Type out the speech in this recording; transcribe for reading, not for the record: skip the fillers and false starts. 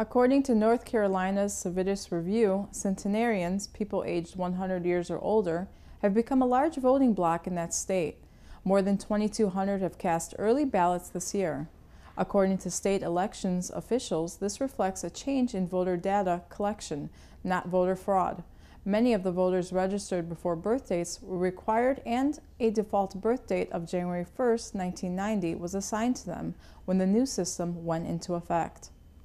According to North Carolina's Civitas Review, centenarians, people aged 100 years or older, have become a large voting bloc in that state. More than 2,200 have cast early ballots this year. According to state elections officials, this reflects a change in voter data collection, not voter fraud. Many of the voters registered before birth dates were required, and a default birth date of January 1, 1990 was assigned to them when the new system went into effect.